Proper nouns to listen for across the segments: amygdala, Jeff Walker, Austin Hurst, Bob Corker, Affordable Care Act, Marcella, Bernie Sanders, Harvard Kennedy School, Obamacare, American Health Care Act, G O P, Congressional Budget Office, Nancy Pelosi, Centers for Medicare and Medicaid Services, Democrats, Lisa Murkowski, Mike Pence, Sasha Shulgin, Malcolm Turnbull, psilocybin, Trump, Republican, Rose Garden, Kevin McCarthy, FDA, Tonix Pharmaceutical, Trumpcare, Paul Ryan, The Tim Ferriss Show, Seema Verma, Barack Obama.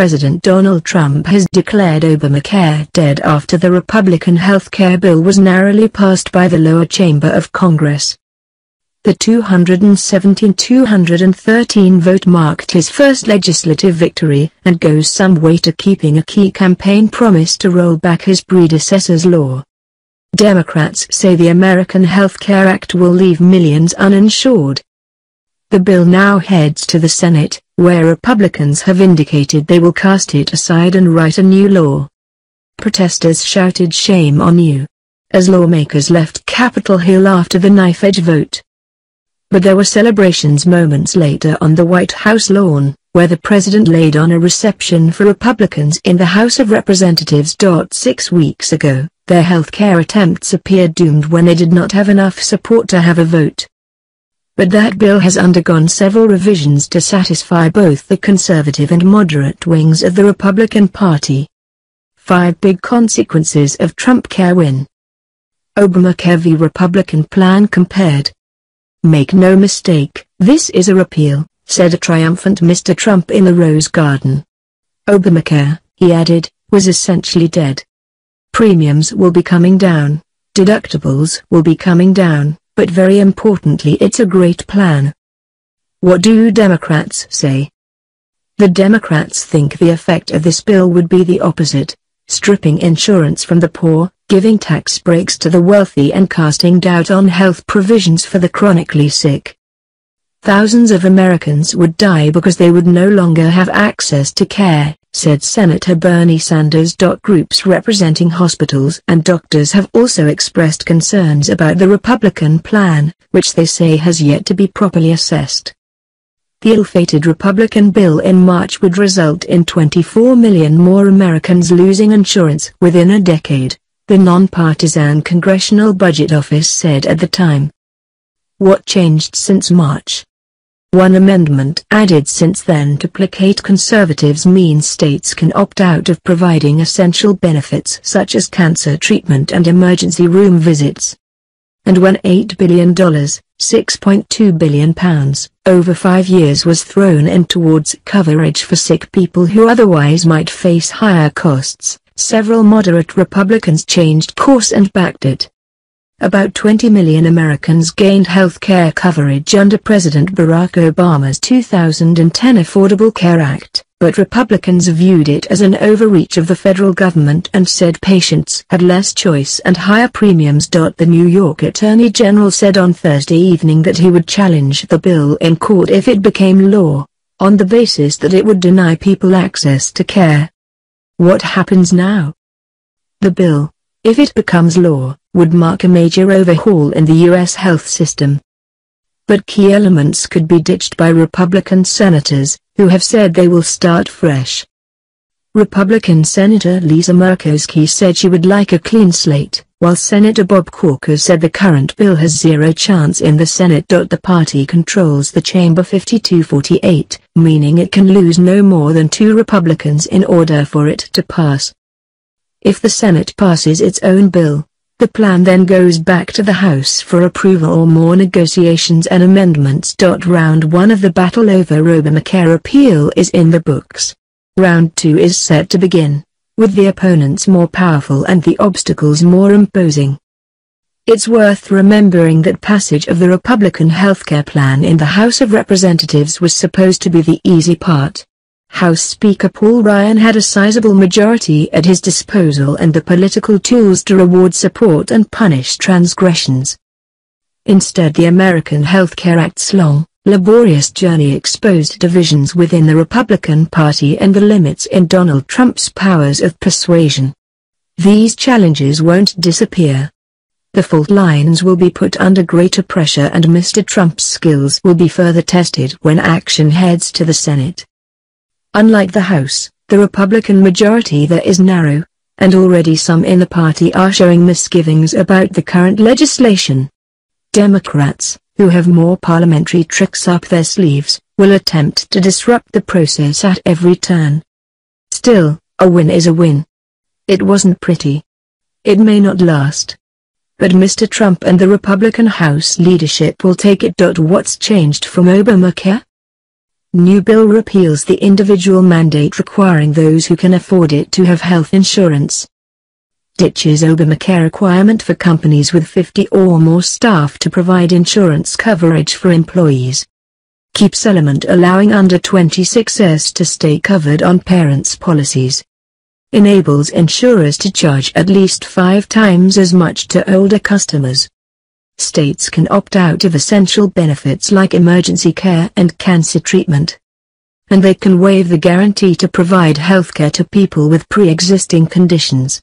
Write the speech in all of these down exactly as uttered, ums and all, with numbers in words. President Donald Trump has declared Obamacare dead after the Republican health care bill was narrowly passed by the lower chamber of Congress. The two hundred seventeen to two hundred thirteen vote marked his first legislative victory and goes some way to keeping a key campaign promise to roll back his predecessor's law. Democrats say the American Health Care Act will leave millions uninsured. The bill now heads to the Senate, where Republicans have indicated they will cast it aside and write a new law. Protesters shouted "Shame on you," as lawmakers left Capitol Hill after the knife-edge vote. But there were celebrations moments later on the White House lawn, where the president laid on a reception for Republicans in the House of Representatives. Six weeks ago, their health care attempts appeared doomed when they did not have enough support to have a vote. But that bill has undergone several revisions to satisfy both the conservative and moderate wings of the Republican Party. Five big consequences of Trumpcare win. Obamacare v. Republican plan compared. "Make no mistake, this is a repeal," said a triumphant Mister Trump in the Rose Garden. Obamacare, he added, was essentially dead. "Premiums will be coming down, deductibles will be coming down, but very importantly it's a great plan." What do Democrats say? The Democrats think the effect of this bill would be the opposite: stripping insurance from the poor, giving tax breaks to the wealthy, and casting doubt on health provisions for the chronically sick. "Thousands of Americans would die because they would no longer have access to care," said Senator Bernie Sanders. Groups representing hospitals and doctors have also expressed concerns about the Republican plan, which they say has yet to be properly assessed. The ill-fated Republican bill in March would result in twenty-four million more Americans losing insurance within a decade, the nonpartisan Congressional Budget Office said at the time. What changed since March? One amendment added since then to placate conservatives means states can opt out of providing essential benefits such as cancer treatment and emergency room visits. And when eight billion dollars, six point two billion pounds, over five years was thrown in towards coverage for sick people who otherwise might face higher costs, several moderate Republicans changed course and backed it. About twenty million Americans gained health care coverage under President Barack Obama's two thousand ten Affordable Care Act, but Republicans viewed it as an overreach of the federal government and said patients had less choice and higher premiums. The New York Attorney General said on Thursday evening that he would challenge the bill in court if it became law, on the basis that it would deny people access to care. What happens now? The bill, if it becomes law, would mark a major overhaul in the U S health system. But key elements could be ditched by Republican senators, who have said they will start fresh. Republican Senator Lisa Murkowski said she would like a clean slate, while Senator Bob Corker said the current bill has zero chance in the Senate. The party controls the chamber fifty-two forty-eight, meaning it can lose no more than two Republicans in order for it to pass. If the Senate passes its own bill, the plan then goes back to the House for approval or more negotiations and amendments. Round one of the battle over Obamacare repeal is in the books. Round two is set to begin, with the opponents more powerful and the obstacles more imposing. It's worth remembering that passage of the Republican healthcare plan in the House of Representatives was supposed to be the easy part. House Speaker Paul Ryan had a sizable majority at his disposal and the political tools to reward support and punish transgressions. Instead, the American Health Care Act's long, laborious journey exposed divisions within the Republican Party and the limits in Donald Trump's powers of persuasion. These challenges won't disappear. The fault lines will be put under greater pressure, and Mister Trump's skills will be further tested when action heads to the Senate. Unlike the House, the Republican majority there is narrow, and already some in the party are showing misgivings about the current legislation. Democrats, who have more parliamentary tricks up their sleeves, will attempt to disrupt the process at every turn. Still, a win is a win. It wasn't pretty. It may not last. But Mister Trump and the Republican House leadership will take it. What's changed from Obamacare? New bill repeals the individual mandate requiring those who can afford it to have health insurance. Ditches Obamacare requirement for companies with fifty or more staff to provide insurance coverage for employees. Keeps element allowing under twenty-six years to stay covered on parents' policies. Enables insurers to charge at least five times as much to older customers. States can opt out of essential benefits like emergency care and cancer treatment. And they can waive the guarantee to provide healthcare to people with pre-existing conditions.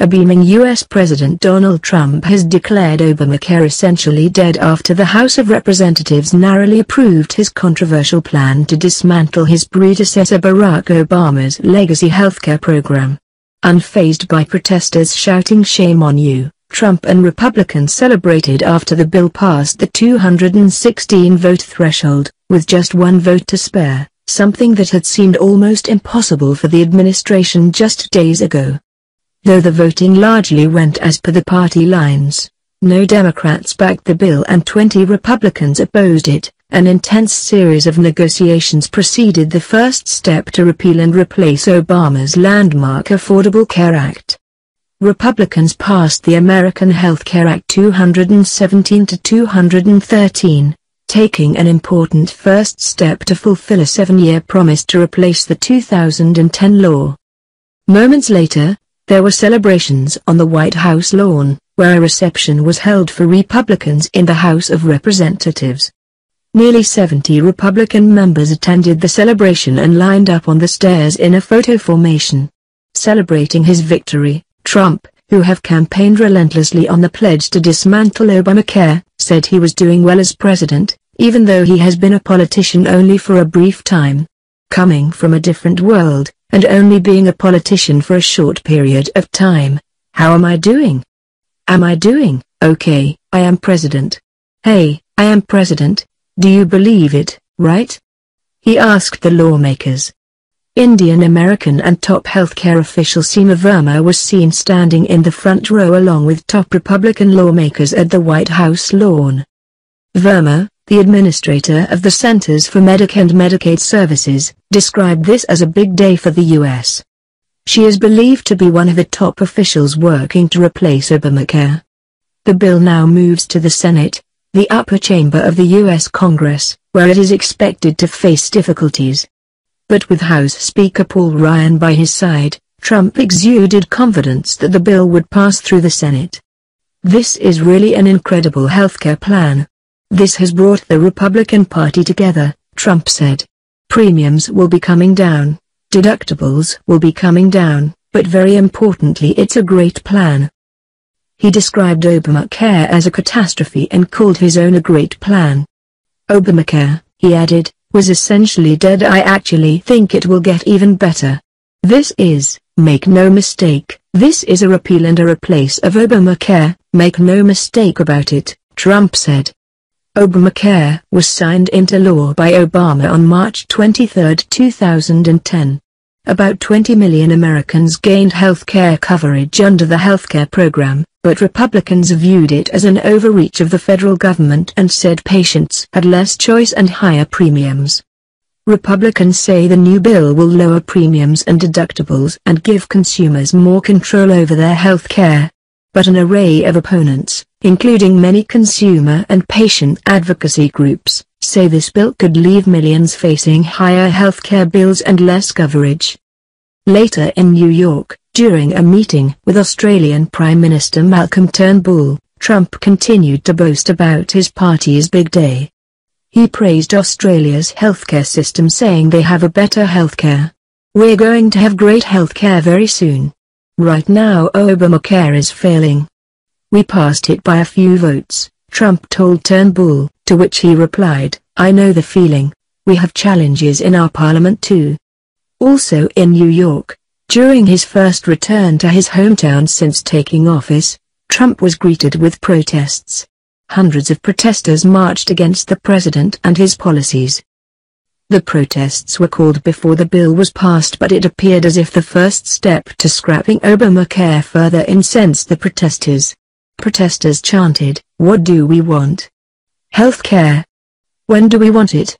A beaming U S President Donald Trump has declared Obamacare essentially dead after the House of Representatives narrowly approved his controversial plan to dismantle his predecessor Barack Obama's legacy healthcare program. Unfazed by protesters shouting "Shame on you," Trump and Republicans celebrated after the bill passed the two hundred sixteen vote threshold, with just one vote to spare, something that had seemed almost impossible for the administration just days ago. Though the voting largely went as per the party lines, no Democrats backed the bill and twenty Republicans opposed it. An intense series of negotiations preceded the first step to repeal and replace Obama's landmark Affordable Care Act. Republicans passed the American Health Care Act two hundred seventeen to two hundred thirteen, taking an important first step to fulfill a seven-year promise to replace the two thousand ten law. Moments later, there were celebrations on the White House lawn, where a reception was held for Republicans in the House of Representatives. Nearly seventy Republican members attended the celebration and lined up on the stairs in a photo formation. Celebrating his victory, Trump, who have campaigned relentlessly on the pledge to dismantle Obamacare, said he was doing well as president, even though he has been a politician only for a brief time. Coming from a different world, and only being a politician for a short period of time, how am I doing? Am I doing, okay, I am president. Hey, I am president, do you believe it, right? He asked the lawmakers. Indian American and top healthcare official Seema Verma was seen standing in the front row along with top Republican lawmakers at the White House lawn. Verma, the administrator of the Centers for Medicare and Medicaid Services, described this as a big day for the U S She is believed to be one of the top officials working to replace Obamacare. The bill now moves to the Senate, the upper chamber of the U S Congress, where it is expected to face difficulties. But with House Speaker Paul Ryan by his side, Trump exuded confidence that the bill would pass through the Senate. This is really an incredible healthcare plan. This has brought the Republican Party together, Trump said. Premiums will be coming down, deductibles will be coming down, but very importantly it's a great plan. He described Obamacare as a catastrophe and called his own a great plan. Obamacare, he added, was essentially dead. I actually think it will get even better. This is, make no mistake, this is a repeal and a replace of Obamacare, make no mistake about it, Trump said. Obamacare was signed into law by Obama on March twenty-third, two thousand ten. About twenty million Americans gained health care coverage under the health care program, but Republicans viewed it as an overreach of the federal government and said patients had less choice and higher premiums. Republicans say the new bill will lower premiums and deductibles and give consumers more control over their health care. But an array of opponents, including many consumer and patient advocacy groups, say this bill could leave millions facing higher healthcare bills and less coverage. Later in New York, during a meeting with Australian Prime Minister Malcolm Turnbull, Trump continued to boast about his party's big day. He praised Australia's healthcare system, saying they have a better healthcare. We're going to have great healthcare very soon. Right now Obamacare is failing. We passed it by a few votes, Trump told Turnbull, to which he replied, I know the feeling. We have challenges in our parliament too. Also in New York, during his first return to his hometown since taking office, Trump was greeted with protests. Hundreds of protesters marched against the president and his policies. The protests were called before the bill was passed, but it appeared as if the first step to scrapping Obamacare further incensed the protesters. Protesters chanted, what do we want? Healthcare. When do we want it?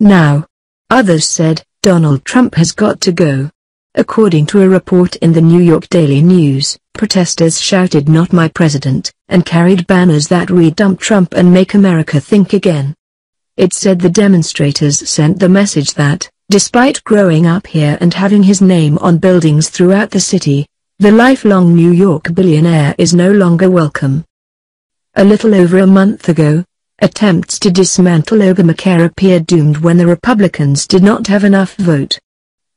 Now. Others said, Donald Trump has got to go. According to a report in the New York Daily News, protesters shouted "Not my president," and carried banners that read "Dump Trump and make America think again." It said the demonstrators sent the message that, despite growing up here and having his name on buildings throughout the city, the lifelong New York billionaire is no longer welcome. A little over a month ago, attempts to dismantle Obamacare appeared doomed when the Republicans did not have enough vote.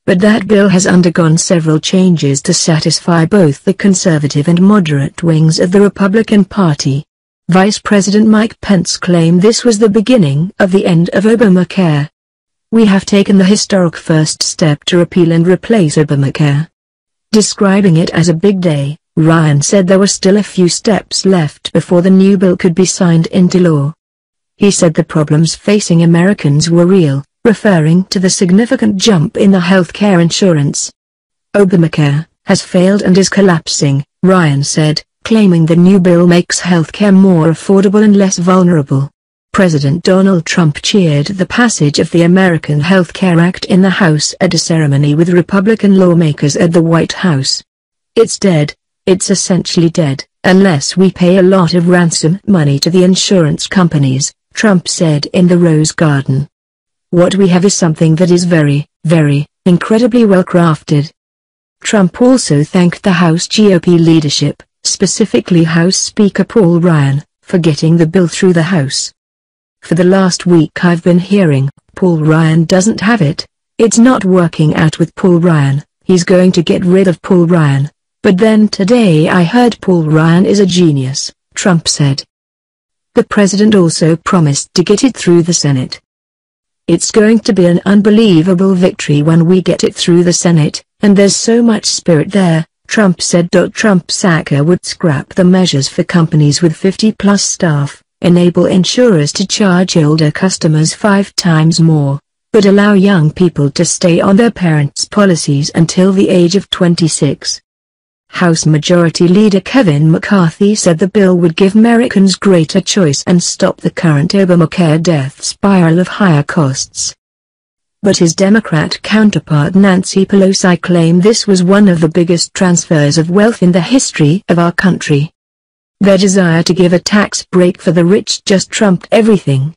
But that bill has undergone several changes to satisfy both the conservative and moderate wings of the Republican Party. Vice President Mike Pence claimed this was the beginning of the end of Obamacare. "We have taken the historic first step to repeal and replace Obamacare." Describing it as a big day, Ryan said there were still a few steps left before the new bill could be signed into law. He said the problems facing Americans were real, referring to the significant jump in the health care insurance. "Obamacare has failed and is collapsing," Ryan said, claiming the new bill makes health care more affordable and less vulnerable. President Donald Trump cheered the passage of the American Health Care Act in the House at a ceremony with Republican lawmakers at the White House. "It's dead, it's essentially dead, unless we pay a lot of ransom money to the insurance companies," Trump said in the Rose Garden. "What we have is something that is very, very, incredibly well crafted." Trump also thanked the House G O P leadership, specifically House Speaker Paul Ryan, for getting the bill through the House. "For the last week I've been hearing, Paul Ryan doesn't have it. It's not working out with Paul Ryan, he's going to get rid of Paul Ryan. But then today I heard Paul Ryan is a genius," Trump said. The president also promised to get it through the Senate. "It's going to be an unbelievable victory when we get it through the Senate, and there's so much spirit there," Trump said. Trump Sacker would scrap the measures for companies with fifty plus staff, enable insurers to charge older customers five times more, but allow young people to stay on their parents' policies until the age of twenty-six. House Majority Leader Kevin McCarthy said the bill would give Americans greater choice and stop the current Obamacare death spiral of higher costs. But his Democrat counterpart Nancy Pelosi claimed this was one of the biggest transfers of wealth in the history of our country. Their desire to give a tax break for the rich just trumped everything.